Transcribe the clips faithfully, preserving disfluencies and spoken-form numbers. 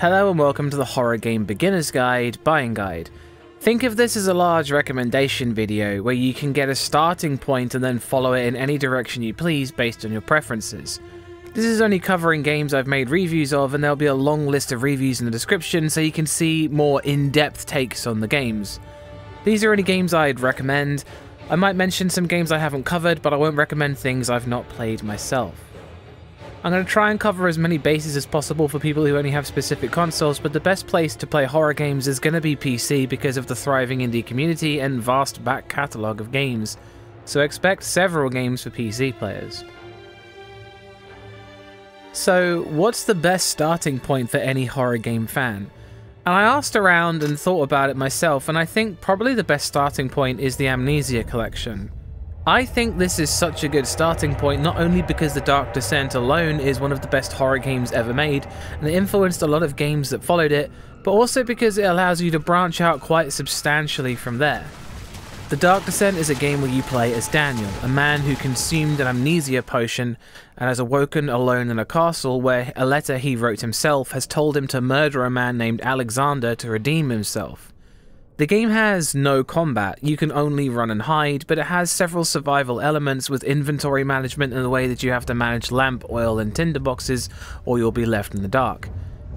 Hello and welcome to the Horror Game Beginner's Guide Buying Guide. Think of this as a large recommendation video where you can get a starting point and then follow it in any direction you please based on your preferences. This is only covering games I've made reviews of, and there'll be a long list of reviews in the description so you can see more in-depth takes on the games. These are any games I'd recommend. I might mention some games I haven't covered, but I won't recommend things I've not played myself. I'm going to try and cover as many bases as possible for people who only have specific consoles, but the best place to play horror games is going to be P C because of the thriving indie community and vast back catalogue of games, so expect several games for P C players. So what's the best starting point for any horror game fan? And I asked around and thought about it myself, and I think probably the best starting point is the Amnesia collection. I think this is such a good starting point, not only because The Dark Descent alone is one of the best horror games ever made, and it influenced a lot of games that followed it, but also because it allows you to branch out quite substantially from there. The Dark Descent is a game where you play as Daniel, a man who consumed an amnesia potion and has awoken alone in a castle where a letter he wrote himself has told him to murder a man named Alexander to redeem himself. The game has no combat, you can only run and hide, but it has several survival elements with inventory management and the way that you have to manage lamp, oil and tinderboxes or you'll be left in the dark.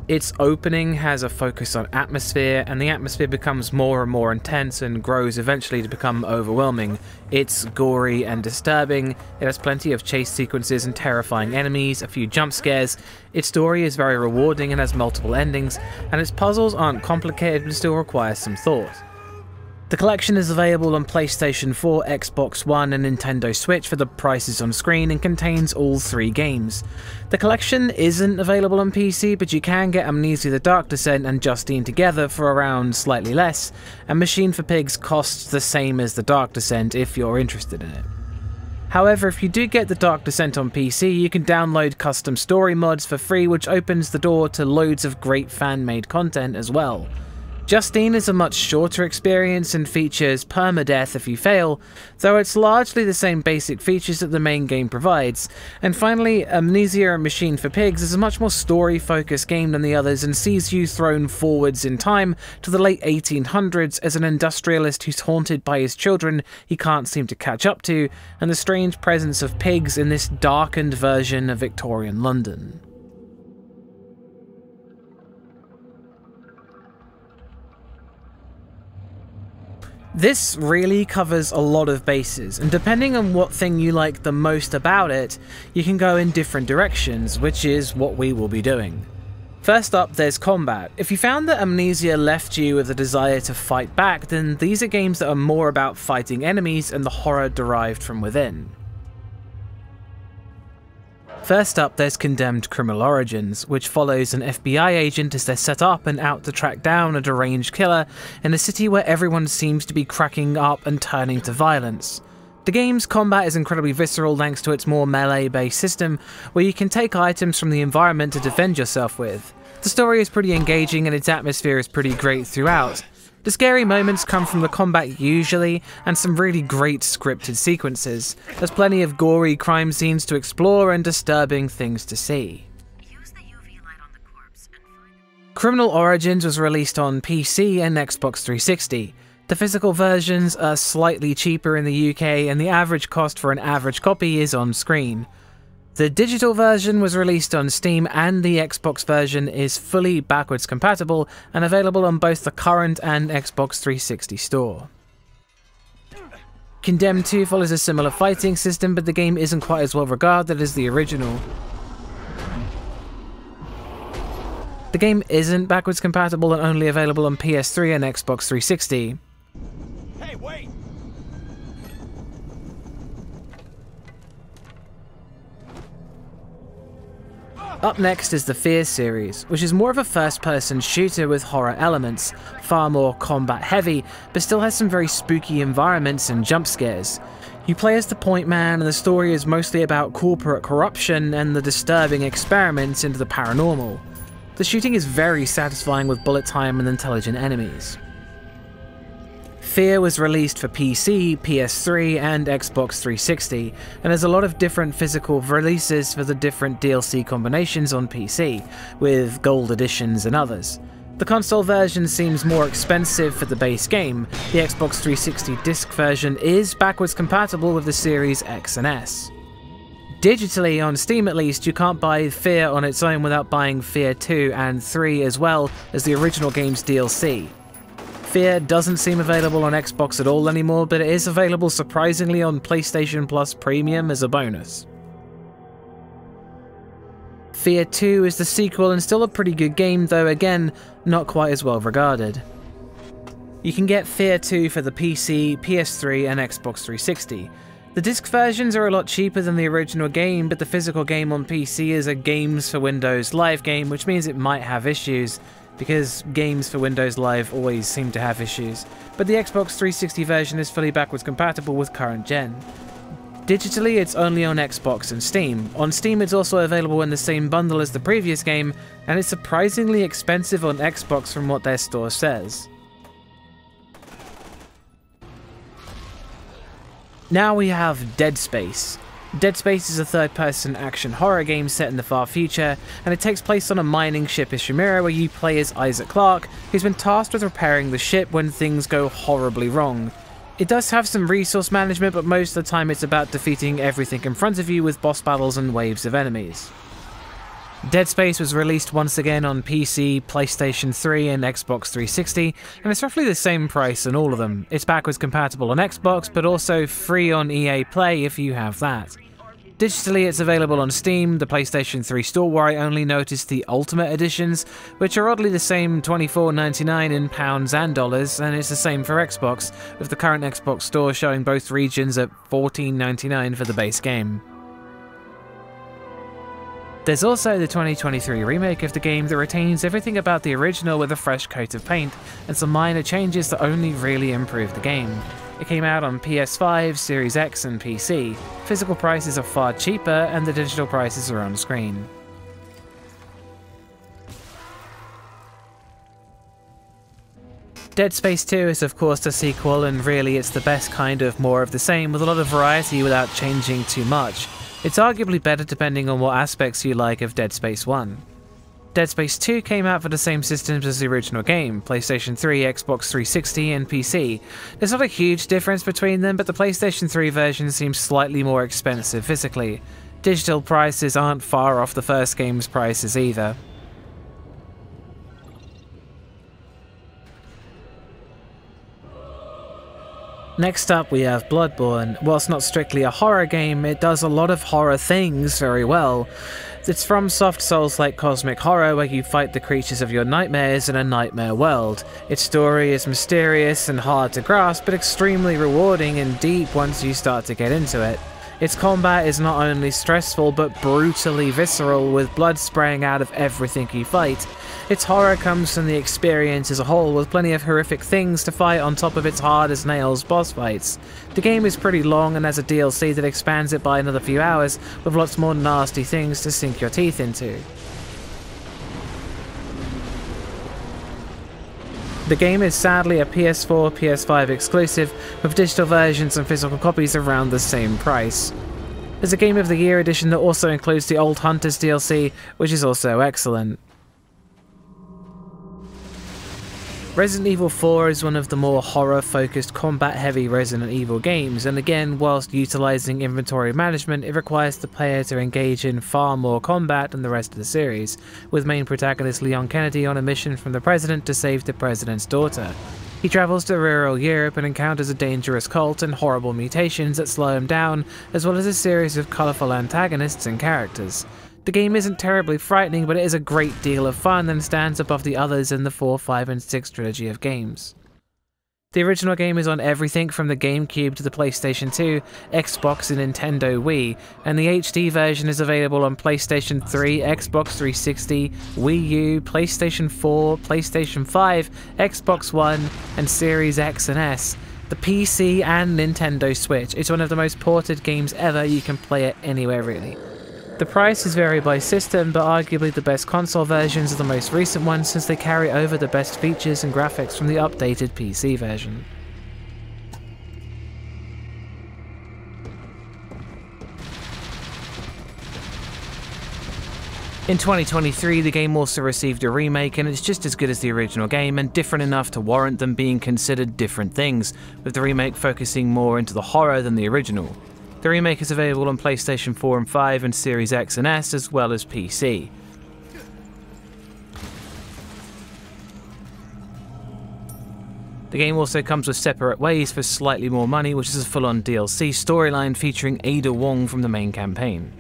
Its opening has a focus on atmosphere, and the atmosphere becomes more and more intense and grows eventually to become overwhelming. It's gory and disturbing, it has plenty of chase sequences and terrifying enemies, a few jump scares, its story is very rewarding and has multiple endings, and its puzzles aren't complicated but still require some thought. The collection is available on PlayStation four, Xbox One and Nintendo Switch for the prices on screen and contains all three games. The collection isn't available on P C, but you can get Amnesia: The Dark Descent and Justine together for around slightly less, and Machine for Pigs costs the same as The Dark Descent if you're interested in it. However, if you do get The Dark Descent on P C, you can download custom story mods for free, which opens the door to loads of great fan-made content as well. Justine is a much shorter experience and features permadeath if you fail, though it's largely the same basic features that the main game provides. And finally, Amnesia: A Machine for Pigs is a much more story-focused game than the others and sees you thrown forwards in time to the late eighteen hundreds as an industrialist who's haunted by his children he can't seem to catch up to, and the strange presence of pigs in this darkened version of Victorian London. This really covers a lot of bases, and depending on what thing you like the most about it, you can go in different directions, which is what we will be doing. First up, there's combat. If you found that Amnesia left you with a desire to fight back, then these are games that are more about fighting enemies and the horror derived from within. First up, there's Condemned: Criminal Origins, which follows an F B I agent as they're set up and out to track down a deranged killer in a city where everyone seems to be cracking up and turning to violence. The game's combat is incredibly visceral thanks to its more melee-based system, where you can take items from the environment to defend yourself with. The story is pretty engaging and its atmosphere is pretty great throughout. The scary moments come from the combat usually, and some really great scripted sequences. There's plenty of gory crime scenes to explore and disturbing things to see. Use the U V light on the corpse and find... Criminal Origins was released on P C and Xbox three sixty. The physical versions are slightly cheaper in the U K, and the average cost for an average copy is on screen. The digital version was released on Steam, and the Xbox version is fully backwards compatible and available on both the current and Xbox three sixty store. Condemned two follows a similar fighting system, but the game isn't quite as well regarded as the original. The game isn't backwards compatible and only available on P S three and Xbox three sixty. Hey, wait! Up next is the F E A R series, which is more of a first-person shooter with horror elements, far more combat-heavy, but still has some very spooky environments and jump scares. You play as the point man, and the story is mostly about corporate corruption and the disturbing experiments into the paranormal. The shooting is very satisfying with bullet time and intelligent enemies. Fear was released for P C, P S three, and Xbox three sixty, and there's a lot of different physical releases for the different D L C combinations on P C, with gold editions and others. The console version seems more expensive for the base game. The Xbox three sixty disc version is backwards compatible with the Series X and S. Digitally, on Steam at least, you can't buy Fear on its own without buying Fear two and three as well as the original game's D L C. Fear doesn't seem available on Xbox at all anymore, but it is available surprisingly on PlayStation Plus Premium as a bonus. Fear two is the sequel and still a pretty good game, though again, not quite as well regarded. You can get Fear two for the P C, P S three and Xbox three sixty. The disc versions are a lot cheaper than the original game, but the physical game on P C is a Games for Windows Live game, which means it might have issues, because games for Windows Live always seem to have issues, but the Xbox three sixty version is fully backwards compatible with current gen. Digitally, it's only on Xbox and Steam. On Steam, it's also available in the same bundle as the previous game, and it's surprisingly expensive on Xbox from what their store says. Now we have Dead Space. Dead Space is a third-person action horror game set in the far future, and it takes place on a mining ship in Ishimura where you play as Isaac Clarke, who's been tasked with repairing the ship when things go horribly wrong. It does have some resource management, but most of the time it's about defeating everything in front of you with boss battles and waves of enemies. Dead Space was released once again on P C, PlayStation three and Xbox three sixty, and it's roughly the same price on all of them. It's backwards compatible on Xbox, but also free on E A Play if you have that. Digitally, it's available on Steam, the PlayStation three store, where I only noticed the Ultimate Editions, which are oddly the same twenty-four ninety-nine in pounds and dollars, and it's the same for Xbox, with the current Xbox store showing both regions at fourteen ninety-nine for the base game. There's also the twenty twenty-three remake of the game that retains everything about the original with a fresh coat of paint, and some minor changes that only really improve the game. It came out on P S five, Series X and P C. Physical prices are far cheaper and the digital prices are on screen. Dead Space two is of course the sequel, and really it's the best kind of more of the same with a lot of variety without changing too much. It's arguably better depending on what aspects you like of Dead Space one. Dead Space two came out for the same systems as the original game, PlayStation three, Xbox three sixty and P C. There's not a huge difference between them, but the PlayStation three version seems slightly more expensive physically. Digital prices aren't far off the first game's prices either. Next up we have Bloodborne. Whilst not strictly a horror game, it does a lot of horror things very well. It's from Soft Souls like Cosmic Horror, where you fight the creatures of your nightmares in a nightmare world. Its story is mysterious and hard to grasp, but extremely rewarding and deep once you start to get into it. Its combat is not only stressful but brutally visceral, with blood spraying out of everything you fight. Its horror comes from the experience as a whole, with plenty of horrific things to fight on top of its hard-as-nails boss fights. The game is pretty long and has a D L C that expands it by another few hours, with lots more nasty things to sink your teeth into. The game is sadly a P S four, P S five exclusive, with digital versions and physical copies around the same price. There's a Game of the Year edition that also includes the Old Hunters D L C, which is also excellent. Resident Evil four is one of the more horror-focused, combat-heavy Resident Evil games, and again, whilst utilising inventory management, it requires the player to engage in far more combat than the rest of the series, with main protagonist Leon Kennedy on a mission from the President to save the President's daughter. He travels to rural Europe and encounters a dangerous cult and horrible mutations that slow him down, as well as a series of colourful antagonists and characters. The game isn't terribly frightening, but it is a great deal of fun and stands above the others in the four, five and six trilogy of games. The original game is on everything from the GameCube to the PlayStation two, Xbox and Nintendo Wii, and the H D version is available on PlayStation three, Xbox three sixty, Wii U, PlayStation four, PlayStation five, Xbox one and Series X and S, the P C and Nintendo Switch. It's one of the most ported games ever. You can play it anywhere really. The prices vary by system, but arguably the best console versions are the most recent ones, since they carry over the best features and graphics from the updated P C version. In twenty twenty-three, the game also received a remake, and it's just as good as the original game and different enough to warrant them being considered different things, with the remake focusing more into the horror than the original. The remake is available on PlayStation four and five and Series X and S, as well as P C. The game also comes with Separate Ways for slightly more money, which is a full-on D L C storyline featuring Ada Wong from the main campaign.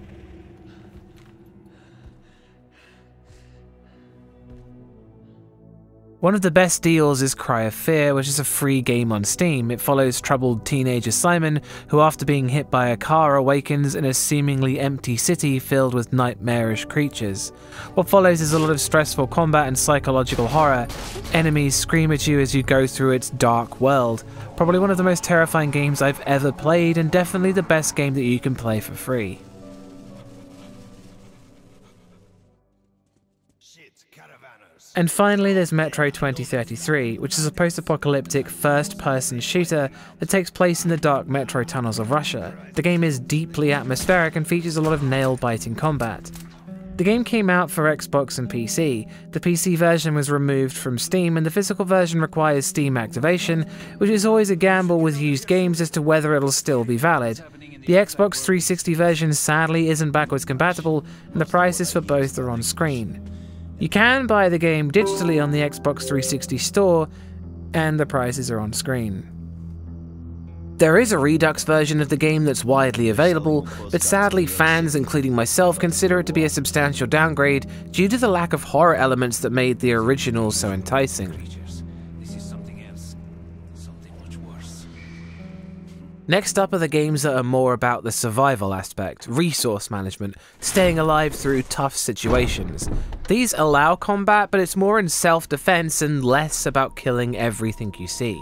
One of the best deals is Cry of Fear, which is a free game on Steam. It follows troubled teenager Simon, who after being hit by a car awakens in a seemingly empty city filled with nightmarish creatures. What follows is a lot of stressful combat and psychological horror. Enemies scream at you as you go through its dark world. Probably one of the most terrifying games I've ever played, and definitely the best game that you can play for free. And finally, there's Metro twenty thirty-three, which is a post-apocalyptic first-person shooter that takes place in the dark metro tunnels of Russia. The game is deeply atmospheric and features a lot of nail-biting combat. The game came out for Xbox and P C. The P C version was removed from Steam, and the physical version requires Steam activation, which is always a gamble with used games as to whether it'll still be valid. The Xbox three sixty version sadly isn't backwards compatible, and the prices for both are on screen. You can buy the game digitally on the Xbox three sixty store, and the prices are on screen. There is a Redux version of the game that's widely available, but sadly fans, including myself, consider it to be a substantial downgrade due to the lack of horror elements that made the original so enticing. Next up are the games that are more about the survival aspect, resource management, staying alive through tough situations. These allow combat, but it's more in self-defense and less about killing everything you see.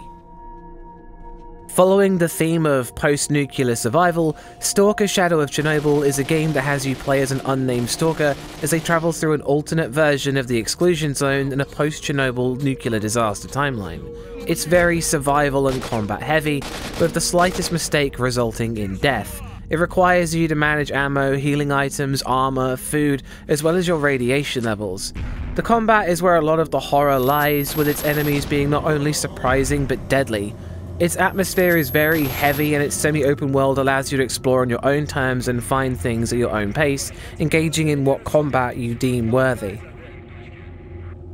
Following the theme of post-nuclear survival, Stalker: Shadow of Chernobyl is a game that has you play as an unnamed stalker as they travel through an alternate version of the exclusion zone in a post-Chernobyl nuclear disaster timeline. It's very survival and combat heavy, with the slightest mistake resulting in death. It requires you to manage ammo, healing items, armor, food, as well as your radiation levels. The combat is where a lot of the horror lies, with its enemies being not only surprising but deadly. Its atmosphere is very heavy, and its semi-open world allows you to explore on your own terms and find things at your own pace, engaging in what combat you deem worthy.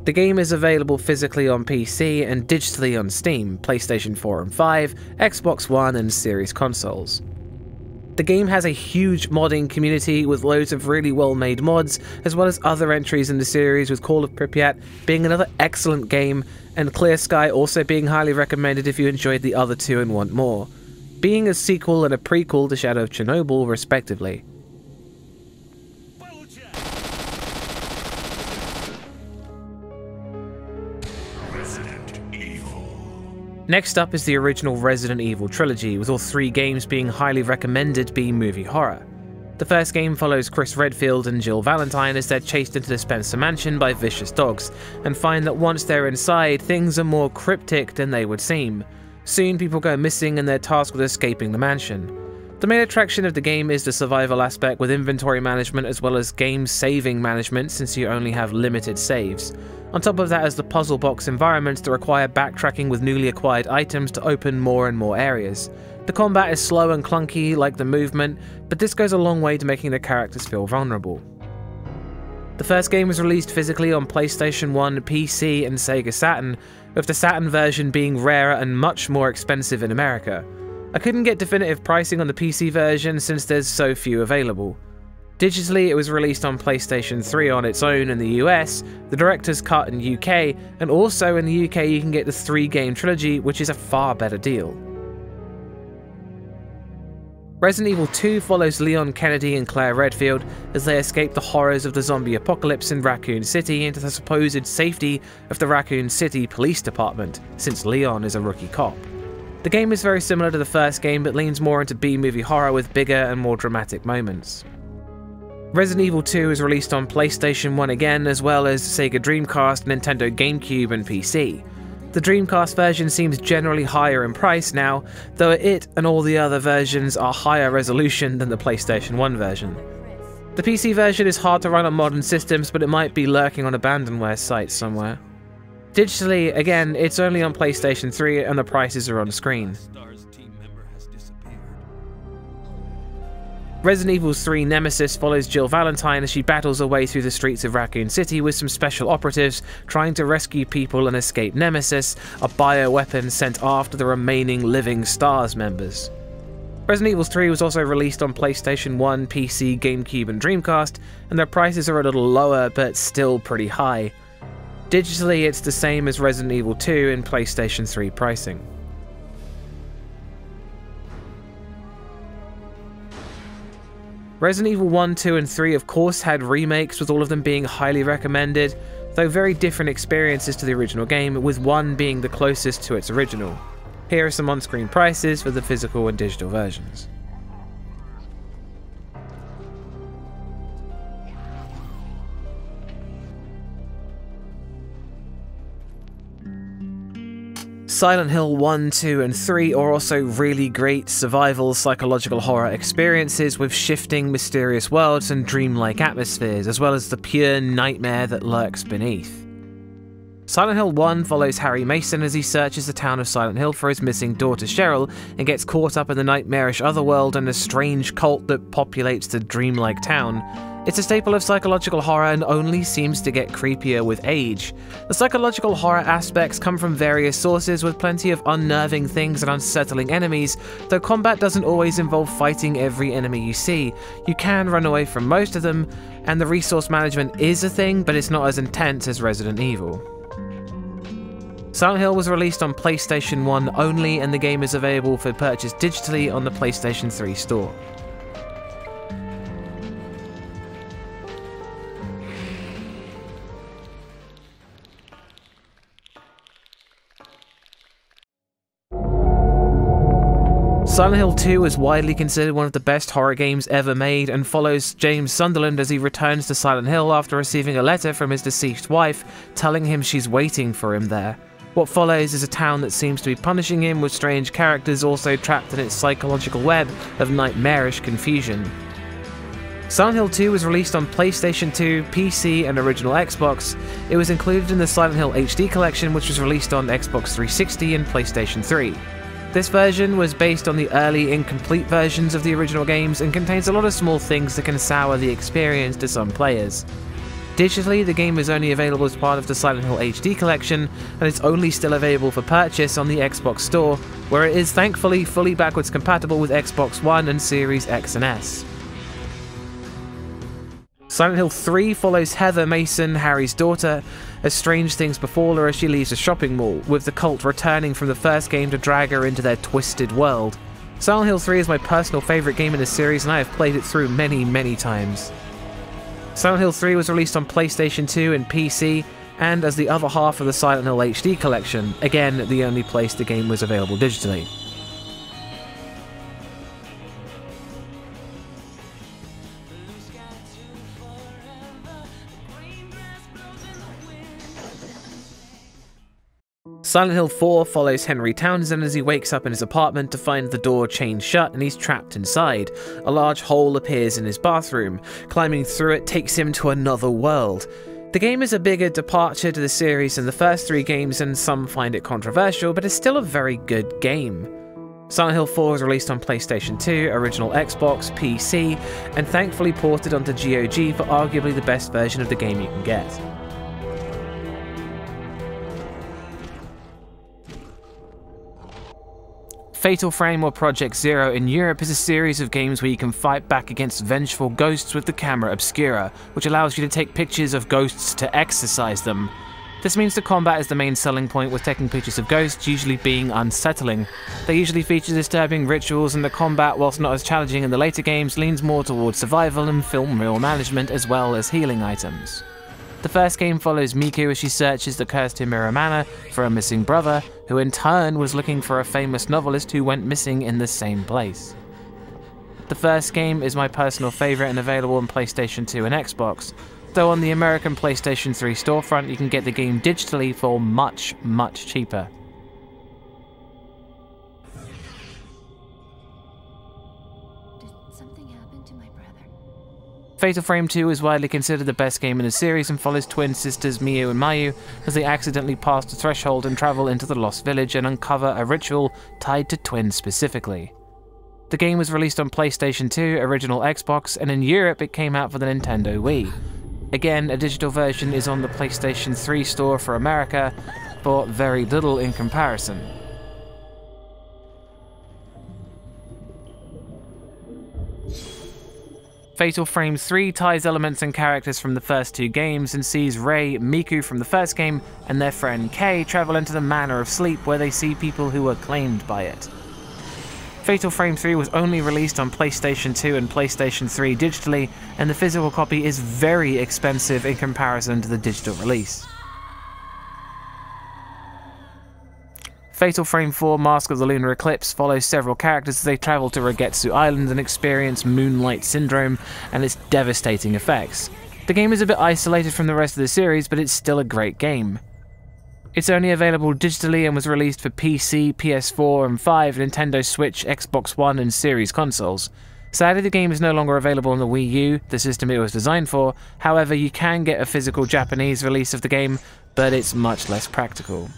The game is available physically on P C and digitally on Steam, PlayStation four and five, Xbox One and Series consoles. The game has a huge modding community with loads of really well-made mods, as well as other entries in the series, with Call of Pripyat being another excellent game, and Clear Sky also being highly recommended if you enjoyed the other two and want more, being a sequel and a prequel to Shadow of Chernobyl respectively. Next up is the original Resident Evil trilogy, with all three games being highly recommended B-movie horror. The first game follows Chris Redfield and Jill Valentine as they're chased into the Spencer Mansion by vicious dogs, and find that once they're inside, things are more cryptic than they would seem. Soon people go missing and they're tasked with escaping the mansion. The main attraction of the game is the survival aspect, with inventory management as well as game saving management, since you only have limited saves. On top of that is the puzzle box environments that require backtracking with newly acquired items to open more and more areas. The combat is slow and clunky, like the movement, but this goes a long way to making the characters feel vulnerable. The first game was released physically on PlayStation one, P C and Sega Saturn, with the Saturn version being rarer and much more expensive in America. I couldn't get definitive pricing on the P C version since there's so few available. Digitally, it was released on PlayStation three on its own in the U S, the Director's Cut in U K, and also in the U K you can get the three-game trilogy, which is a far better deal. Resident Evil two follows Leon Kennedy and Claire Redfield as they escape the horrors of the zombie apocalypse in Raccoon City into the supposed safety of the Raccoon City Police Department, since Leon is a rookie cop. The game is very similar to the first game, but leans more into B-movie horror with bigger and more dramatic moments. Resident Evil two is released on PlayStation one again, as well as Sega Dreamcast, Nintendo GameCube and P C. The Dreamcast version seems generally higher in price now, though it and all the other versions are higher resolution than the PlayStation one version. The P C version is hard to run on modern systems, but it might be lurking on abandonware sites somewhere. Digitally, again, it's only on PlayStation three and the prices are on screen. Resident Evil three Nemesis follows Jill Valentine as she battles her way through the streets of Raccoon City with some special operatives trying to rescue people and escape Nemesis, a bioweapon sent after the remaining living STARS members. Resident Evil three was also released on PlayStation one, P C, GameCube and Dreamcast, and their prices are a little lower but still pretty high. Digitally, it's the same as Resident Evil two in PlayStation three pricing. Resident Evil one, two and three of course had remakes, with all of them being highly recommended, though very different experiences to the original game, with one being the closest to its original. Here are some on-screen prices for the physical and digital versions. Silent Hill one, two and three are also really great survival psychological horror experiences with shifting mysterious worlds and dreamlike atmospheres, as well as the pure nightmare that lurks beneath. Silent Hill one follows Harry Mason as he searches the town of Silent Hill for his missing daughter Cheryl, and gets caught up in the nightmarish otherworld and a strange cult that populates the dreamlike town. It's a staple of psychological horror and only seems to get creepier with age. The psychological horror aspects come from various sources, with plenty of unnerving things and unsettling enemies, though combat doesn't always involve fighting every enemy you see. You can run away from most of them, and the resource management is a thing, but it's not as intense as Resident Evil. Silent Hill was released on PlayStation one only, and the game is available for purchase digitally on the PlayStation three store. Silent Hill two is widely considered one of the best horror games ever made, and follows James Sunderland as he returns to Silent Hill after receiving a letter from his deceased wife telling him she's waiting for him there. What follows is a town that seems to be punishing him, with strange characters also trapped in its psychological web of nightmarish confusion. Silent Hill two was released on PlayStation two, P C and original Xbox. It was included in the Silent Hill H D collection, which was released on Xbox three sixty and PlayStation three. This version was based on the early, incomplete versions of the original games and contains a lot of small things that can sour the experience to some players. Digitally, the game is only available as part of the Silent Hill H D collection, and it's only still available for purchase on the Xbox Store, where it is thankfully fully backwards compatible with Xbox One and Series X and S. Silent Hill three follows Heather Mason, Harry's daughter, as strange things befall her as she leaves a shopping mall, with the cult returning from the first game to drag her into their twisted world. Silent Hill three is my personal favourite game in the series, and I have played it through many, many times. Silent Hill three was released on PlayStation two and P C, and as the other half of the Silent Hill H D collection, again the only place the game was available digitally. Silent Hill four follows Henry Townsend as he wakes up in his apartment to find the door chained shut and he's trapped inside. A large hole appears in his bathroom. Climbing through it takes him to another world. The game is a bigger departure to the series than the first three games, and some find it controversial, but it's still a very good game. Silent Hill four was released on PlayStation two, original Xbox, P C, and thankfully ported onto G O G for arguably the best version of the game you can get. Fatal Frame, or Project Zero in Europe, is a series of games where you can fight back against vengeful ghosts with the camera obscura, which allows you to take pictures of ghosts to exorcise them. This means the combat is the main selling point, with taking pictures of ghosts usually being unsettling. They usually feature disturbing rituals, and the combat, whilst not as challenging in the later games, leans more towards survival and film reel management as well as healing items. The first game follows Miku as she searches the cursed Himura Manor for her missing brother, who in turn was looking for a famous novelist who went missing in the same place. The first game is my personal favourite and available on PlayStation two and Xbox, though on the American PlayStation three storefront you can get the game digitally for much, much cheaper. Did something happen to my brother? Fatal Frame two is widely considered the best game in the series and follows twin sisters Miyu and Mayu as they accidentally pass the threshold and travel into the Lost Village and uncover a ritual tied to twins specifically. The game was released on PlayStation two, original Xbox, and in Europe it came out for the Nintendo Wii. Again, a digital version is on the PlayStation three store for America, but very little in comparison. Fatal Frame three ties elements and characters from the first two games and sees Rei, Miku from the first game, and their friend Kei travel into the Manor of Sleep where they see people who are claimed by it. Fatal Frame three was only released on PlayStation two and PlayStation three digitally, and the physical copy is very expensive in comparison to the digital release. Fatal Frame four Mask of the Lunar Eclipse follows several characters as they travel to Regetsu Island and experience Moonlight Syndrome and its devastating effects. The game is a bit isolated from the rest of the series, but it's still a great game. It's only available digitally and was released for P C, P S four and five, Nintendo Switch, Xbox One and series consoles. Sadly, the game is no longer available on the Wii U, the system it was designed for. However, you can get a physical Japanese release of the game, but it's much less practical.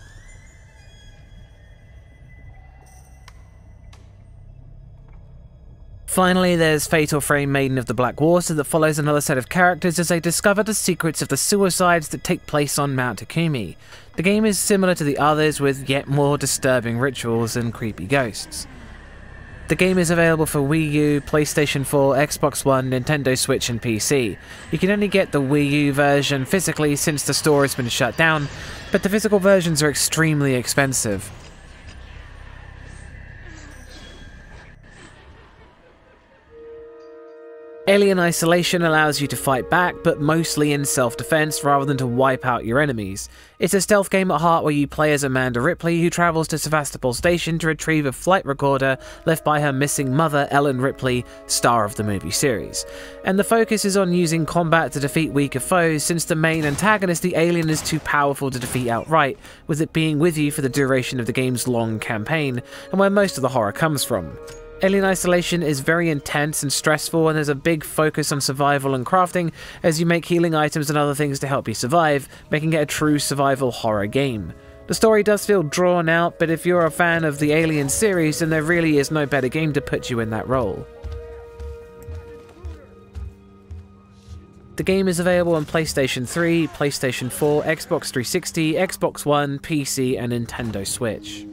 Finally, there's Fatal Frame Maiden of the Black Water that follows another set of characters as they discover the secrets of the suicides that take place on Mount Takumi. The game is similar to the others with yet more disturbing rituals and creepy ghosts. The game is available for Wii U, PlayStation four, Xbox One, Nintendo Switch and P C. You can only get the Wii U version physically since the store has been shut down, but the physical versions are extremely expensive. Alien Isolation allows you to fight back, but mostly in self-defense rather than to wipe out your enemies. It's a stealth game at heart where you play as Amanda Ripley, who travels to Sevastopol Station to retrieve a flight recorder left by her missing mother, Ellen Ripley, star of the movie series. And the focus is on using combat to defeat weaker foes, since the main antagonist, the alien, is too powerful to defeat outright, with it being with you for the duration of the game's long campaign, and where most of the horror comes from. Alien Isolation is very intense and stressful, and there's a big focus on survival and crafting as you make healing items and other things to help you survive, making it a true survival horror game. The story does feel drawn out, but if you're a fan of the Alien series, then there really is no better game to put you in that role. The game is available on PlayStation three, PlayStation four, Xbox three sixty, Xbox One, P C and Nintendo Switch.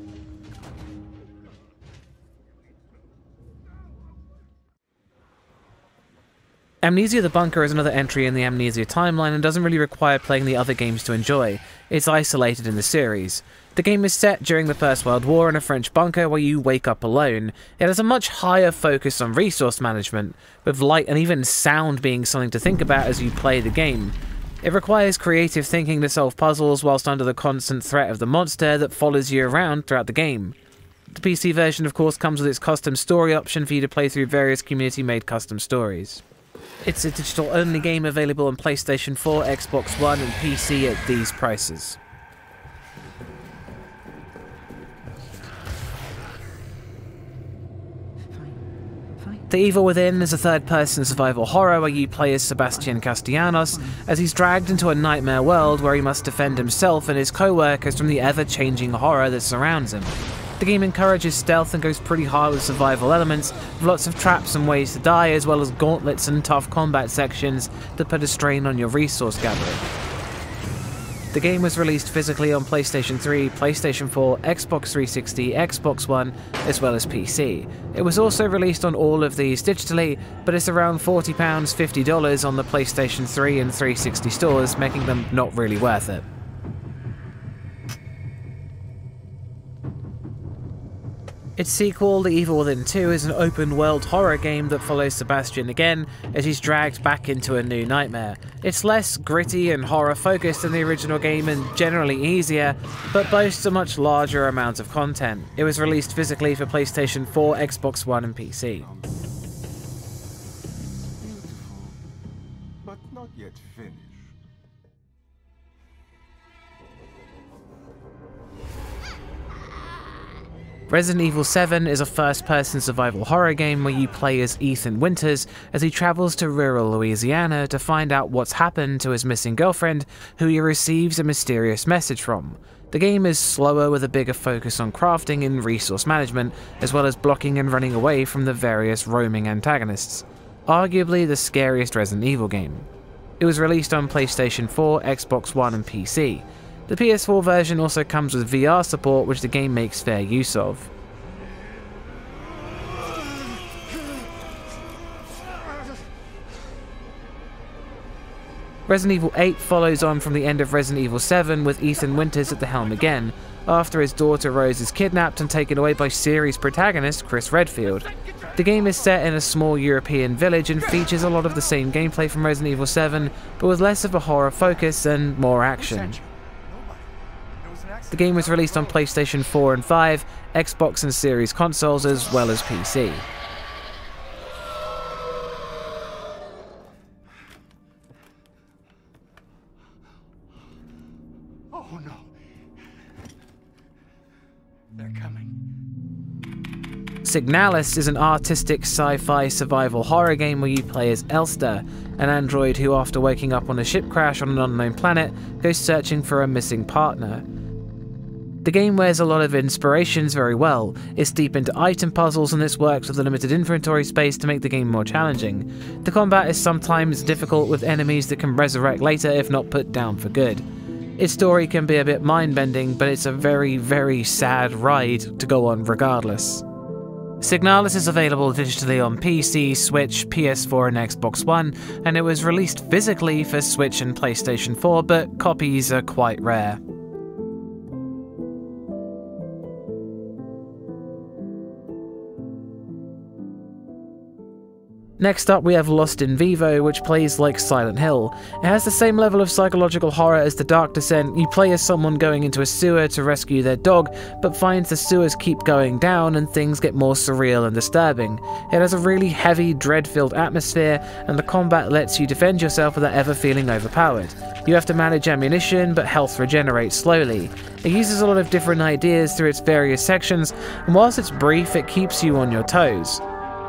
Amnesia: The Bunker is another entry in the Amnesia timeline and doesn't really require playing the other games to enjoy. It's isolated in the series. The game is set during the First World War in a French bunker where you wake up alone. It has a much higher focus on resource management, with light and even sound being something to think about as you play the game. It requires creative thinking to solve puzzles whilst under the constant threat of the monster that follows you around throughout the game. The P C version, of course, comes with its custom story option for you to play through various community-made custom stories. It's a digital-only game available on PlayStation four, Xbox One and P C at these prices. The Evil Within is a third-person survival horror where you play as Sebastian Castellanos as he's dragged into a nightmare world where he must defend himself and his co-workers from the ever-changing horror that surrounds him. The game encourages stealth and goes pretty hard with survival elements, with lots of traps and ways to die, as well as gauntlets and tough combat sections that put a strain on your resource gathering. The game was released physically on PlayStation three, PlayStation four, Xbox three sixty, Xbox One, as well as P C. It was also released on all of these digitally, but it's around forty pounds, fifty dollars on the PlayStation three and three sixty stores, making them not really worth it. Its sequel, The Evil Within two, is an open-world horror game that follows Sebastian again as he's dragged back into a new nightmare. It's less gritty and horror-focused than the original game and generally easier, but boasts a much larger amount of content. It was released physically for PlayStation four, Xbox One and P C. But not yet finished. Resident Evil seven is a first-person survival horror game where you play as Ethan Winters as he travels to rural Louisiana to find out what's happened to his missing girlfriend, who he receives a mysterious message from. The game is slower with a bigger focus on crafting and resource management, as well as blocking and running away from the various roaming antagonists. Arguably the scariest Resident Evil game. It was released on PlayStation four, Xbox One and P C. The P S four version also comes with V R support, which the game makes fair use of. Resident Evil eight follows on from the end of Resident Evil seven with Ethan Winters at the helm again, after his daughter Rose is kidnapped and taken away by series protagonist Chris Redfield. The game is set in a small European village and features a lot of the same gameplay from Resident Evil seven, but with less of a horror focus and more action. The game was released on PlayStation four and five, Xbox and Series consoles, as well as P C. Oh no. They're coming. Signalis is an artistic sci-fi survival horror game where you play as Elster, an android who, after waking up on a ship crash on an unknown planet, goes searching for a missing partner. The game wears a lot of inspirations very well. It's deep into item puzzles, and this works with the limited inventory space to make the game more challenging. The combat is sometimes difficult with enemies that can resurrect later if not put down for good. Its story can be a bit mind-bending, but it's a very, very sad ride to go on regardless. Signalis is available digitally on P C, Switch, P S four and Xbox One, and it was released physically for Switch and PlayStation four, but copies are quite rare. Next up we have Lost in Vivo, which plays like Silent Hill. It has the same level of psychological horror as The Dark Descent. You play as someone going into a sewer to rescue their dog, but finds the sewers keep going down and things get more surreal and disturbing. It has a really heavy, dread-filled atmosphere, and the combat lets you defend yourself without ever feeling overpowered. You have to manage ammunition, but health regenerates slowly. It uses a lot of different ideas through its various sections, and whilst it's brief, it keeps you on your toes.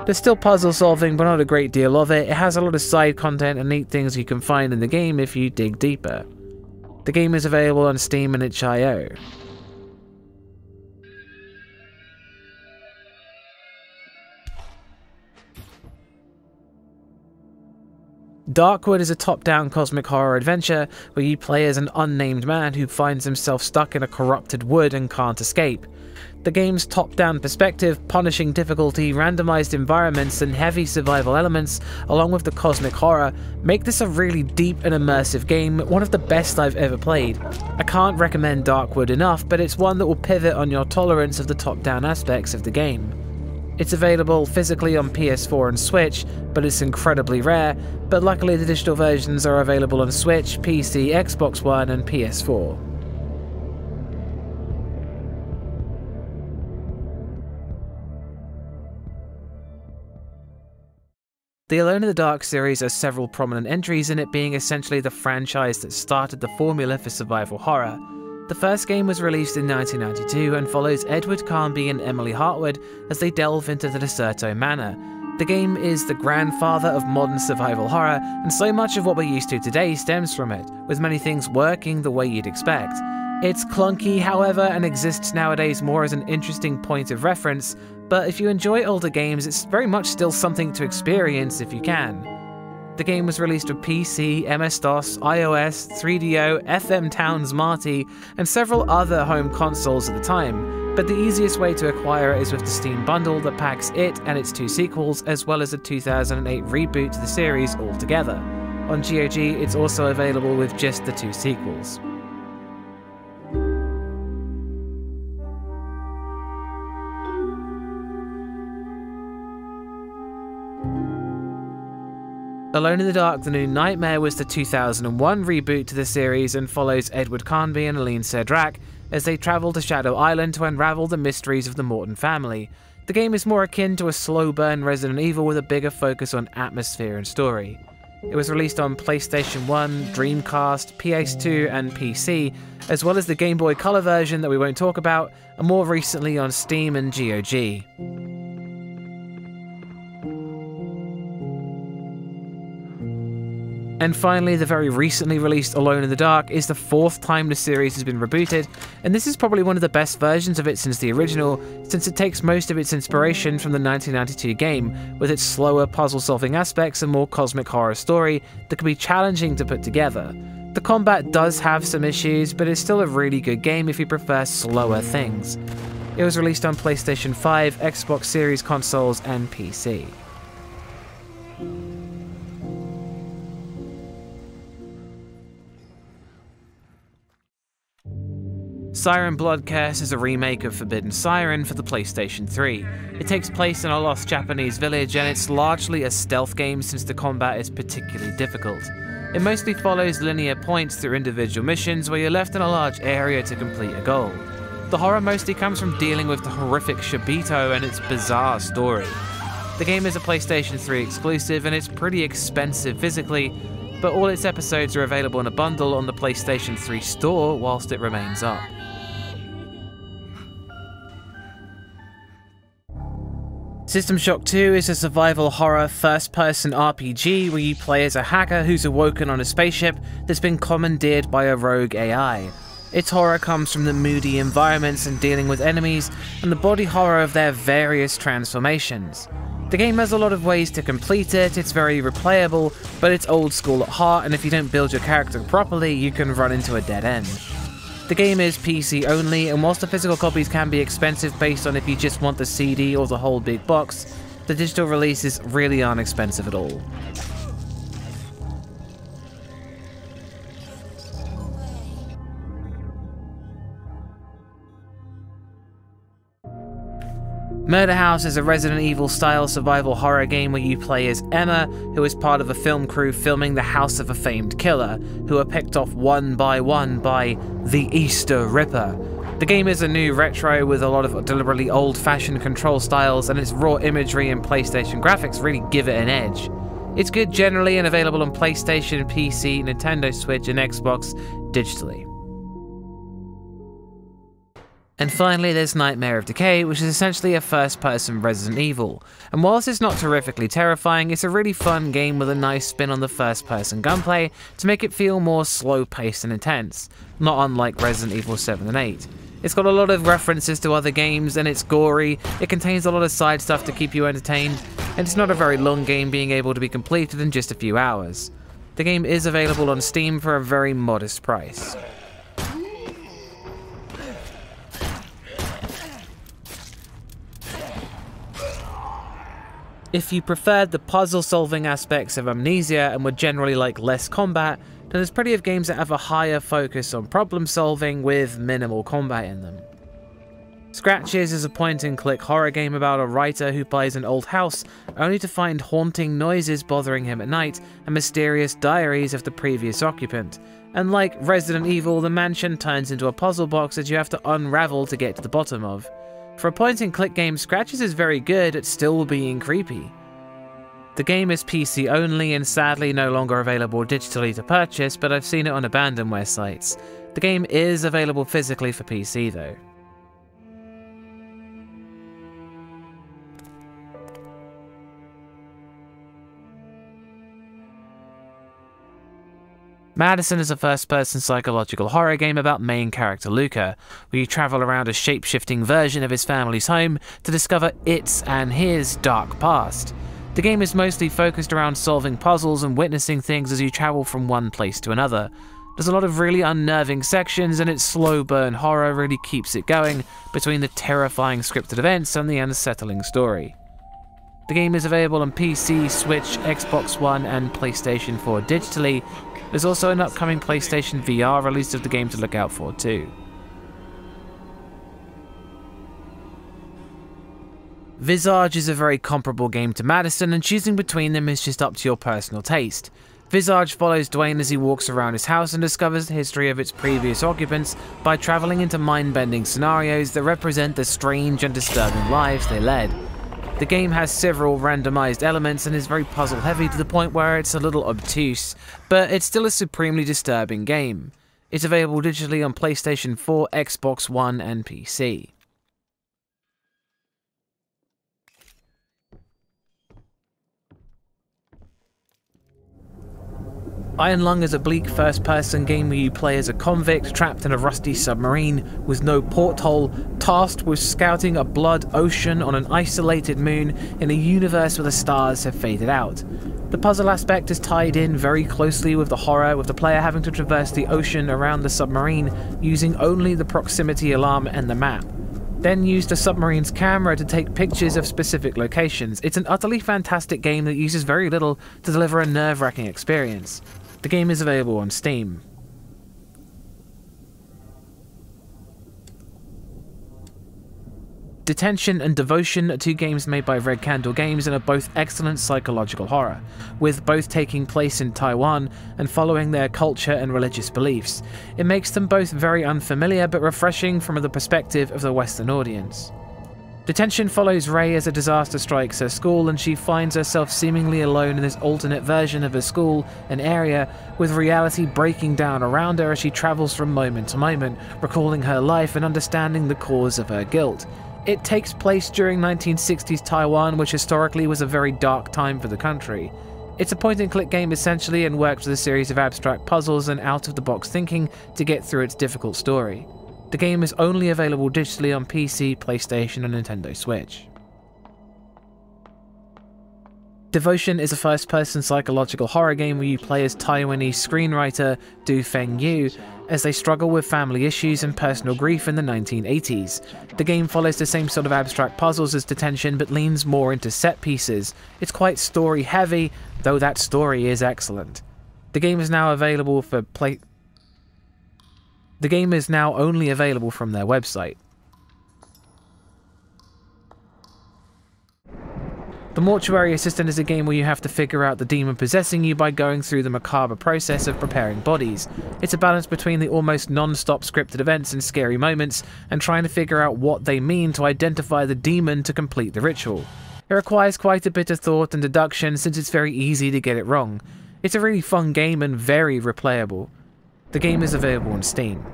There's still puzzle solving, but not a great deal of it. It has a lot of side content and neat things you can find in the game if you dig deeper. The game is available on Steam and itch dot i o. Darkwood is a top-down cosmic horror adventure where you play as an unnamed man who finds himself stuck in a corrupted wood and can't escape. The game's top-down perspective, punishing difficulty, randomized environments and heavy survival elements, along with the cosmic horror, make this a really deep and immersive game, one of the best I've ever played. I can't recommend Darkwood enough, but it's one that will pivot on your tolerance of the top-down aspects of the game. It's available physically on P S four and Switch, but it's incredibly rare, but luckily the digital versions are available on Switch, P C, Xbox One and P S four. The Alone in the Dark series has several prominent entries in it, being essentially the franchise that started the formula for survival horror. The first game was released in nineteen ninety-two and follows Edward Carnby and Emily Hartwood as they delve into the Deserto Manor. The game is the grandfather of modern survival horror, and so much of what we're used to today stems from it, with many things working the way you'd expect. It's clunky, however, and exists nowadays more as an interesting point of reference, but if you enjoy older games, it's very much still something to experience if you can. The game was released with P C, M S DOS, iOS, three D O, F M Towns Marty, and several other home consoles at the time, but the easiest way to acquire it is with the Steam bundle that packs it and its two sequels, as well as a two thousand eight reboot to the series altogether. On G O G, it's also available with just the two sequels. Alone in the Dark: The New Nightmare was the two thousand one reboot to the series and follows Edward Carnby and Aline Sedrak as they travel to Shadow Island to unravel the mysteries of the Morton family. The game is more akin to a slow burn Resident Evil with a bigger focus on atmosphere and story. It was released on PlayStation one, Dreamcast, P S two and P C, as well as the Game Boy Color version that we won't talk about, and more recently on Steam and G O G. And finally, the very recently released Alone in the Dark is the fourth time the series has been rebooted, and this is probably one of the best versions of it since the original, since it takes most of its inspiration from the nineteen ninety-two game, with its slower puzzle-solving aspects and more cosmic horror story that can be challenging to put together. The combat does have some issues, but it's still a really good game if you prefer slower things. It was released on PlayStation five, Xbox Series consoles, and P C. Siren Blood Curse is a remake of Forbidden Siren for the PlayStation three. It takes place in a lost Japanese village, and it's largely a stealth game since the combat is particularly difficult. It mostly follows linear points through individual missions where you're left in a large area to complete a goal. The horror mostly comes from dealing with the horrific Shibito and its bizarre story. The game is a PlayStation three exclusive, and it's pretty expensive physically, but all its episodes are available in a bundle on the PlayStation three store whilst it remains up. System Shock two is a survival horror first-person R P G where you play as a hacker who's awoken on a spaceship that's been commandeered by a rogue A I. Its horror comes from the moody environments and dealing with enemies, and the body horror of their various transformations. The game has a lot of ways to complete it, it's very replayable, but it's old school at heart, and if you don't build your character properly, you can run into a dead end. The game is P C only, and whilst the physical copies can be expensive based on if you just want the C D or the whole big box, the digital releases really aren't expensive at all. Murder House is a Resident Evil-style survival horror game where you play as Emma, who is part of a film crew filming the house of a famed killer, who are picked off one by one by the Easter Ripper. The game is a new retro with a lot of deliberately old-fashioned control styles, and its raw imagery and PlayStation graphics really give it an edge. It's good generally and available on PlayStation, P C, Nintendo Switch and Xbox digitally. And finally, there's Nightmare of Decay, which is essentially a first-person Resident Evil. And whilst it's not terrifically terrifying, it's a really fun game with a nice spin on the first-person gunplay to make it feel more slow-paced and intense, not unlike Resident Evil seven and eight. It's got a lot of references to other games, and it's gory, it contains a lot of side stuff to keep you entertained, and it's not a very long game, being able to be completed in just a few hours. The game is available on Steam for a very modest price. If you preferred the puzzle-solving aspects of Amnesia and would generally like less combat, then there's plenty of games that have a higher focus on problem-solving with minimal combat in them. Scratches is a point-and-click horror game about a writer who buys an old house only to find haunting noises bothering him at night and mysterious diaries of the previous occupant. And like Resident Evil, the mansion turns into a puzzle box that you have to unravel to get to the bottom of. For a point-and-click game, Scratches is very good at still being creepy. The game is P C only and sadly no longer available digitally to purchase, but I've seen it on abandonware sites. The game is available physically for P C though. Madison is a first-person psychological horror game about main character Luca, where you travel around a shape-shifting version of his family's home to discover its and his dark past. The game is mostly focused around solving puzzles and witnessing things as you travel from one place to another. There's a lot of really unnerving sections, and its slow-burn horror really keeps it going between the terrifying scripted events and the unsettling story. The game is available on P C, Switch, Xbox One and PlayStation four digitally. There's also an upcoming PlayStation V R release of the game to look out for too. Visage is a very comparable game to Madison, and choosing between them is just up to your personal taste. Visage follows Dwayne as he walks around his house and discovers the history of its previous occupants by travelling into mind-bending scenarios that represent the strange and disturbing lives they led. The game has several randomized elements and is very puzzle heavy to the point where it's a little obtuse, but it's still a supremely disturbing game. It's available digitally on PlayStation four, Xbox One and P C. Iron Lung is a bleak first-person game where you play as a convict trapped in a rusty submarine with no porthole, tasked with scouting a blood ocean on an isolated moon in a universe where the stars have faded out. The puzzle aspect is tied in very closely with the horror, with the player having to traverse the ocean around the submarine using only the proximity alarm and the map. Then use the submarine's camera to take pictures of specific locations. It's an utterly fantastic game that uses very little to deliver a nerve-wracking experience. The game is available on Steam. Detention and Devotion are two games made by Red Candle Games and are both excellent psychological horror, with both taking place in Taiwan and following their culture and religious beliefs. It makes them both very unfamiliar but refreshing from the perspective of the Western audience. Detention follows Ray as a disaster strikes her school and she finds herself seemingly alone in this alternate version of her school and area, with reality breaking down around her as she travels from moment to moment, recalling her life and understanding the cause of her guilt. It takes place during nineteen sixties Taiwan, which historically was a very dark time for the country. It's a point-and-click game essentially and works with a series of abstract puzzles and out-of-the-box thinking to get through its difficult story. The game is only available digitally on P C, PlayStation and Nintendo Switch. Devotion is a first-person psychological horror game where you play as Taiwanese screenwriter Du Feng Yu as they struggle with family issues and personal grief in the nineteen eighties. The game follows the same sort of abstract puzzles as Detention but leans more into set pieces. It's quite story-heavy, though that story is excellent. The game is now available for play... The game is now only available from their website. The Mortuary Assistant is a game where you have to figure out the demon possessing you by going through the macabre process of preparing bodies. It's a balance between the almost non-stop scripted events and scary moments and trying to figure out what they mean to identify the demon to complete the ritual. It requires quite a bit of thought and deduction since it's very easy to get it wrong. It's a really fun game and very replayable. The game is available on Steam.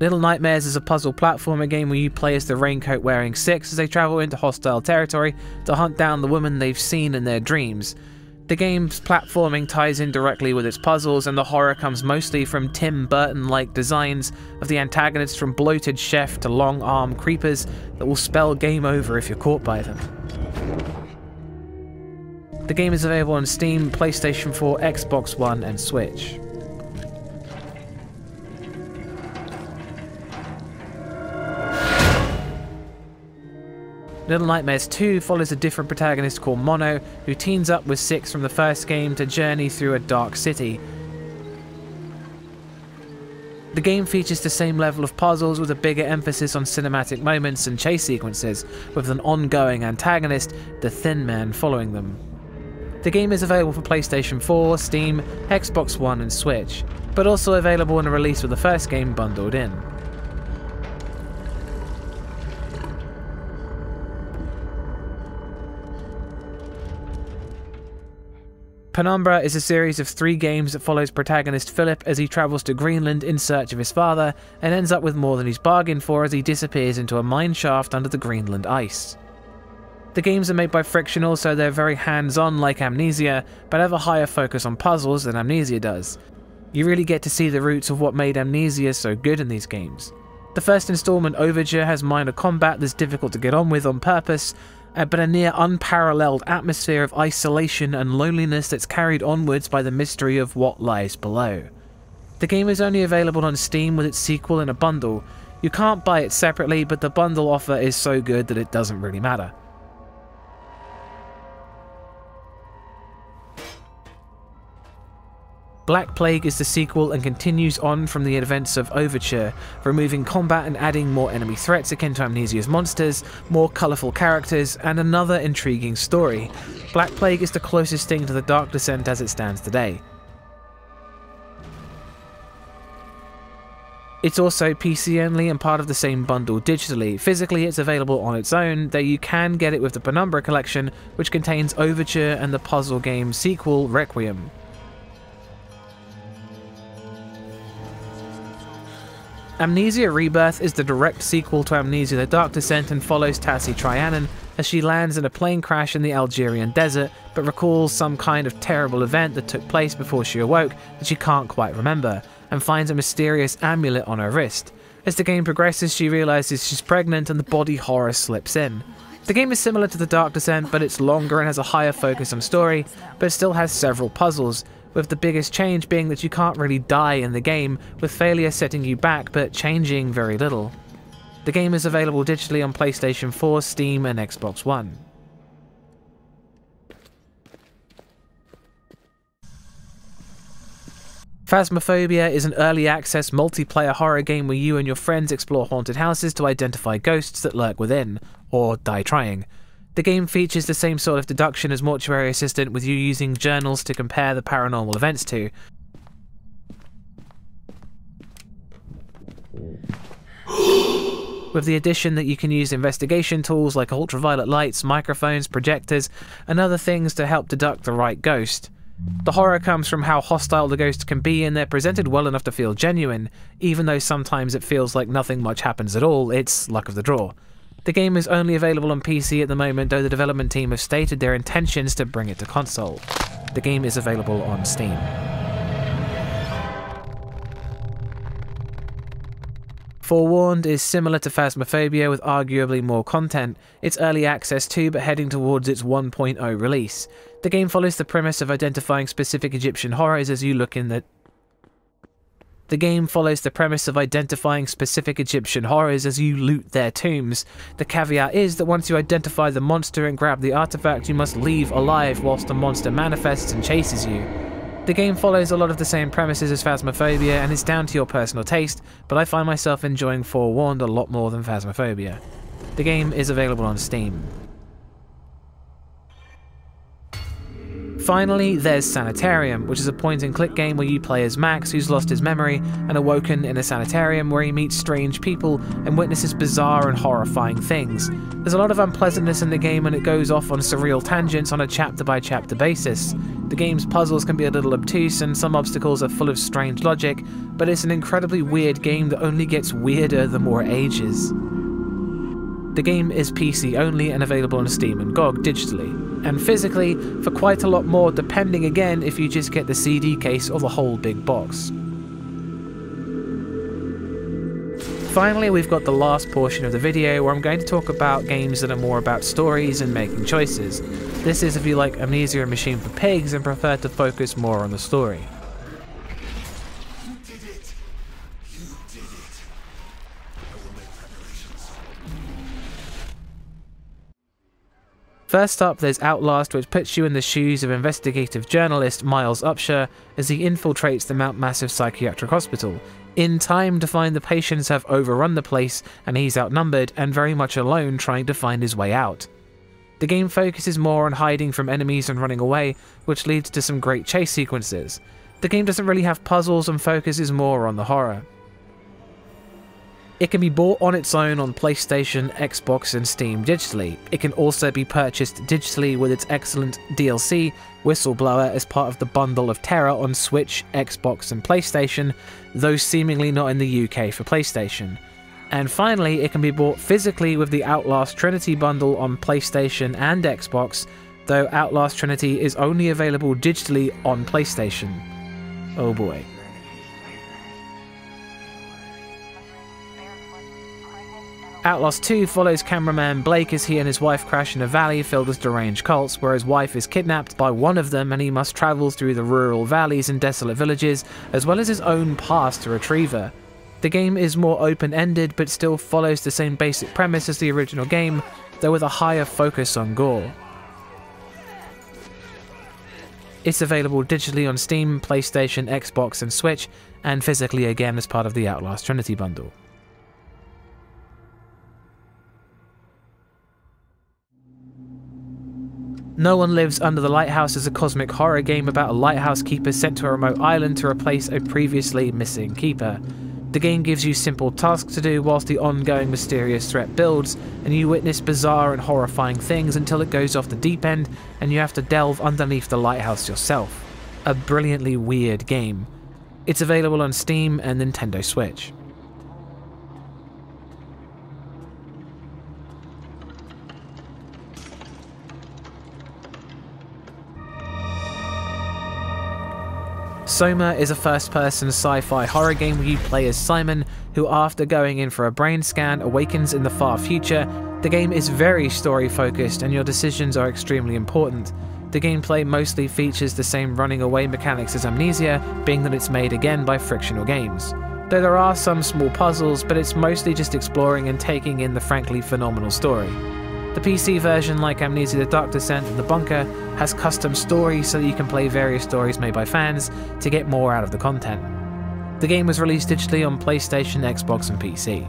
Little Nightmares is a puzzle platformer game where you play as the raincoat-wearing Six as they travel into hostile territory to hunt down the woman they've seen in their dreams. The game's platforming ties in directly with its puzzles, and the horror comes mostly from Tim Burton-like designs of the antagonists, from bloated chef to long-armed creepers that will spell game over if you're caught by them. The game is available on Steam, PlayStation four, Xbox One and Switch. Little Nightmares two follows a different protagonist called Mono, who teams up with Six from the first game to journey through a dark city. The game features the same level of puzzles with a bigger emphasis on cinematic moments and chase sequences, with an ongoing antagonist, the Thin Man, following them. The game is available for PlayStation four, Steam, Xbox One and Switch, but also available in a release with the first game bundled in. Penumbra is a series of three games that follows protagonist Philip as he travels to Greenland in search of his father and ends up with more than he's bargained for as he disappears into a mine shaft under the Greenland ice. The games are made by Frictional, so they're very hands-on like Amnesia, but have a higher focus on puzzles than Amnesia does. You really get to see the roots of what made Amnesia so good in these games. The first installment, Overture, has minor combat that's difficult to get on with on purpose, Uh, but a near unparalleled atmosphere of isolation and loneliness that's carried onwards by the mystery of what lies below. The game is only available on Steam with its sequel in a bundle. You can't buy it separately, but the bundle offer is so good that it doesn't really matter. Black Plague is the sequel and continues on from the events of Overture, removing combat and adding more enemy threats akin to Amnesia's monsters, more colourful characters, and another intriguing story. Black Plague is the closest thing to the Dark Descent as it stands today. It's also P C only and part of the same bundle digitally. Physically, it's available on its own, though you can get it with the Penumbra collection, which contains Overture and the puzzle game sequel, Requiem. Amnesia Rebirth is the direct sequel to Amnesia The Dark Descent and follows Tassie Trianon as she lands in a plane crash in the Algerian desert, but recalls some kind of terrible event that took place before she awoke that she can't quite remember, and finds a mysterious amulet on her wrist. As the game progresses, she realises she's pregnant and the body horror slips in. The game is similar to The Dark Descent, but it's longer and has a higher focus on story, but it still has several puzzles, with the biggest change being that you can't really die in the game, with failure setting you back but changing very little. The game is available digitally on PlayStation four, Steam and Xbox One. Phasmophobia is an early access multiplayer horror game where you and your friends explore haunted houses to identify ghosts that lurk within, or die trying. The game features the same sort of deduction as Mortuary Assistant, with you using journals to compare the paranormal events to. With the addition that you can use investigation tools like ultraviolet lights, microphones, projectors, and other things to help deduct the right ghost. The horror comes from how hostile the ghosts can be, and they're presented well enough to feel genuine, even though sometimes it feels like nothing much happens at all. It's luck of the draw. The game is only available on P C at the moment, though the development team have stated their intentions to bring it to console. The game is available on Steam. Forewarned is similar to Phasmophobia with arguably more content. It's early access too, but heading towards its one point oh release. The game follows the premise of identifying specific Egyptian horrors as you look in the The game follows the premise of identifying specific Egyptian horrors as you loot their tombs. The caveat is that once you identify the monster and grab the artifact, you must leave alive whilst the monster manifests and chases you. The game follows a lot of the same premises as Phasmophobia, and it's down to your personal taste, but I find myself enjoying Forewarned a lot more than Phasmophobia. The game is available on Steam. Finally, there's Sanitarium, which is a point-and-click game where you play as Max, who's lost his memory and awoken in a sanitarium where he meets strange people and witnesses bizarre and horrifying things. There's a lot of unpleasantness in the game, and it goes off on surreal tangents on a chapter-by-chapter basis. The game's puzzles can be a little obtuse, and some obstacles are full of strange logic, but it's an incredibly weird game that only gets weirder the more it ages. The game is P C only and available on Steam and G O G digitally, and physically for quite a lot more, depending again if you just get the C D case or the whole big box. Finally, we've got the last portion of the video where I'm going to talk about games that are more about stories and making choices. This is if you like Amnesia: A Machine for Pigs and prefer to focus more on the story. First up, there's Outlast, which puts you in the shoes of investigative journalist Miles Upshur as he infiltrates the Mount Massive Psychiatric Hospital, in time to find the patients have overrun the place and he's outnumbered and very much alone trying to find his way out. The game focuses more on hiding from enemies and running away, which leads to some great chase sequences. The game doesn't really have puzzles and focuses more on the horror. It can be bought on its own on PlayStation, Xbox and Steam digitally. It can also be purchased digitally with its excellent D L C, Whistleblower, as part of the Bundle of Terror on Switch, Xbox and PlayStation, though seemingly not in the U K for PlayStation. And finally, it can be bought physically with the Outlast Trinity bundle on PlayStation and Xbox, though Outlast Trinity is only available digitally on PlayStation. Oh boy. Outlast two follows cameraman Blake as he and his wife crash in a valley filled with deranged cults, where his wife is kidnapped by one of them and he must travel through the rural valleys and desolate villages, as well as his own past, to retrieve her. The game is more open-ended but still follows the same basic premise as the original game, though with a higher focus on gore. It's available digitally on Steam, PlayStation, Xbox and Switch, and physically again as part of the Outlast Trinity bundle. No One Lives Under the Lighthouse is a cosmic horror game about a lighthouse keeper sent to a remote island to replace a previously missing keeper. The game gives you simple tasks to do whilst the ongoing mysterious threat builds, and you witness bizarre and horrifying things until it goes off the deep end and you have to delve underneath the lighthouse yourself. A brilliantly weird game. It's available on Steam and Nintendo Switch. Soma is a first-person sci-fi horror game where you play as Simon, who after going in for a brain scan awakens in the far future. The game is very story-focused and your decisions are extremely important. The gameplay mostly features the same running away mechanics as Amnesia, being that it's made again by Frictional Games. Though there are some small puzzles, but it's mostly just exploring and taking in the frankly phenomenal story. The P C version, like Amnesia: The Dark Descent and The Bunker, has custom stories so that you can play various stories made by fans to get more out of the content. The game was released digitally on PlayStation, Xbox and P C.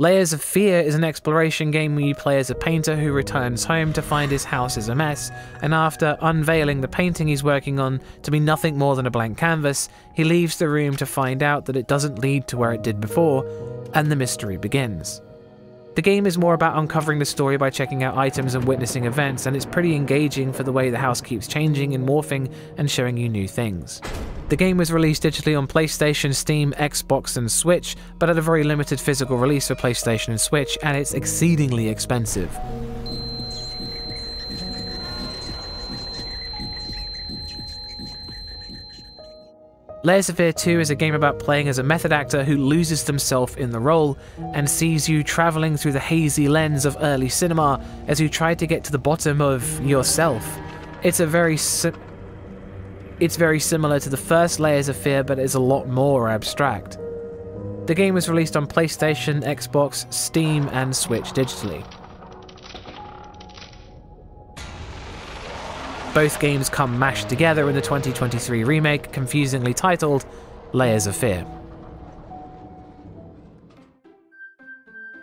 Layers of Fear is an exploration game where you play as a painter who returns home to find his house is a mess, and after unveiling the painting he's working on to be nothing more than a blank canvas, he leaves the room to find out that it doesn't lead to where it did before, and the mystery begins. The game is more about uncovering the story by checking out items and witnessing events, and it's pretty engaging for the way the house keeps changing and morphing and showing you new things. The game was released digitally on PlayStation, Steam, Xbox and Switch, but at a very limited physical release for PlayStation and Switch, and it's exceedingly expensive. Layers of Fear two is a game about playing as a method actor who loses themselves in the role and sees you travelling through the hazy lens of early cinema as you try to get to the bottom of yourself. It's a very si- It's very similar to the first Layers of Fear, but it's a lot more abstract. The game was released on PlayStation, Xbox, Steam and Switch digitally. Both games come mashed together in the twenty twenty-three remake, confusingly titled Layers of Fear.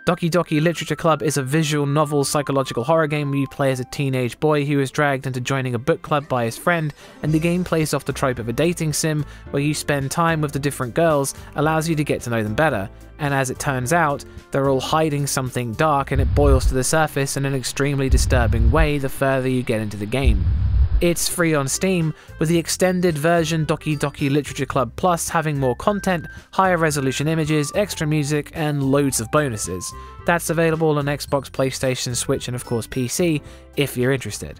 Doki Doki Literature Club is a visual novel psychological horror game where you play as a teenage boy who is dragged into joining a book club by his friend, and the game plays off the trope of a dating sim where you spend time with the different girls, allows you to get to know them better, and as it turns out, they're all hiding something dark and it boils to the surface in an extremely disturbing way the further you get into the game. It's free on Steam, with the extended version Doki Doki Literature Club Plus having more content, higher resolution images, extra music, and loads of bonuses. That's available on Xbox, PlayStation, Switch, and of course P C, if you're interested.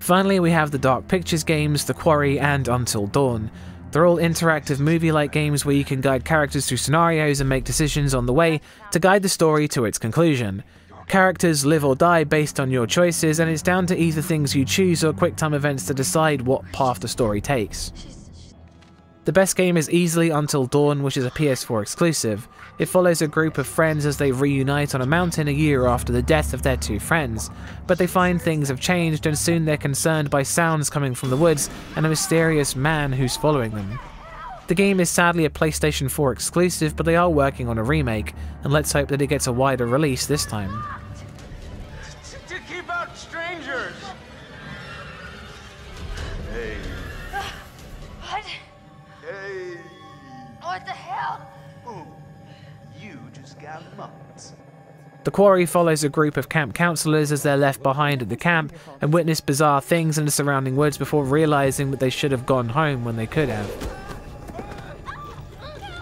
Finally, we have the Dark Pictures games, The Quarry, and Until Dawn. They're all interactive movie-like games where you can guide characters through scenarios and make decisions on the way to guide the story to its conclusion. Characters live or die based on your choices, and it's down to either things you choose or quick-time events to decide what path the story takes. The best game is easily Until Dawn, which is a P S four exclusive. It follows a group of friends as they reunite on a mountain a year after the death of their two friends, but they find things have changed and soon they're concerned by sounds coming from the woods and a mysterious man who's following them. The game is sadly a PlayStation four exclusive, but they are working on a remake, and let's hope that it gets a wider release this time. To keep out strangers! Hey. Uh, what? Hey. What the hell? The Quarry follows a group of camp counselors as they're left behind at the camp and witness bizarre things in the surrounding woods before realising that they should have gone home when they could have.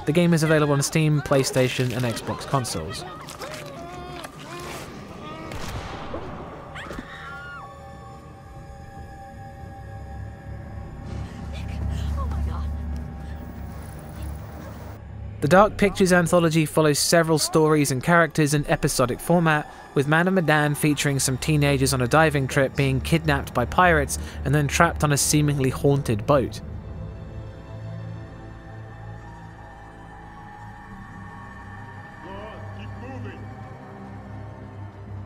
The game is available on Steam, PlayStation and Xbox consoles. The Dark Pictures anthology follows several stories and characters in episodic format, with Man of Medan featuring some teenagers on a diving trip being kidnapped by pirates and then trapped on a seemingly haunted boat.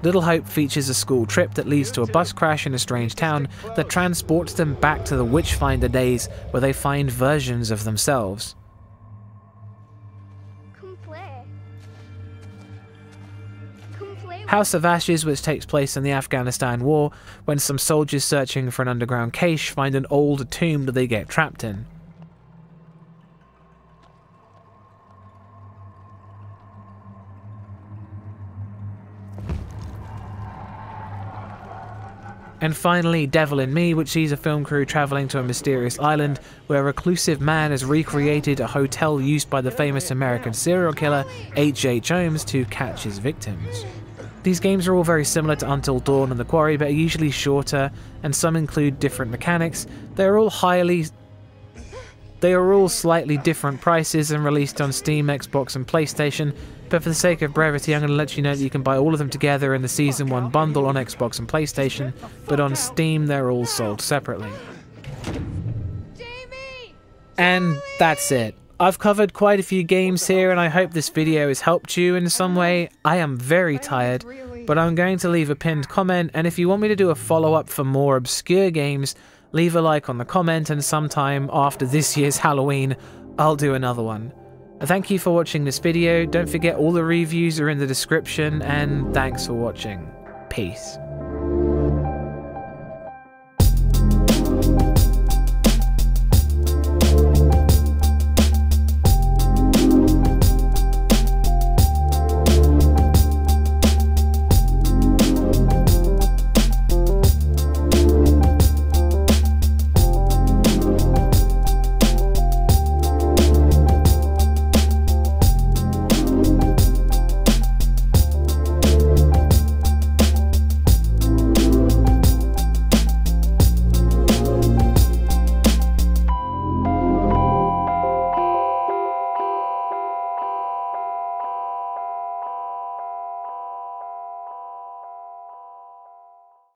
Little Hope features a school trip that leads to a bus crash in a strange town that transports them back to the Witchfinder days where they find versions of themselves. House of Ashes, which takes place in the Afghanistan War, when some soldiers searching for an underground cache find an old tomb that they get trapped in. And finally, Devil in Me, which sees a film crew travelling to a mysterious island where a reclusive man has recreated a hotel used by the famous American serial killer H H Holmes to catch his victims. These games are all very similar to Until Dawn and The Quarry, but are usually shorter, and some include different mechanics. They are all highly... They are all slightly different prices and released on Steam, Xbox and PlayStation, but for the sake of brevity I'm going to let you know that you can buy all of them together in the Season one bundle on Xbox and PlayStation, but on Steam they're all sold separately. And that's it. I've covered quite a few games here and I hope this video has helped you in some way. I am very tired, but I'm going to leave a pinned comment, and if you want me to do a follow-up for more obscure games, leave a like on the comment, and sometime after this year's Halloween, I'll do another one. Thank you for watching this video, don't forget all the reviews are in the description, and thanks for watching. Peace.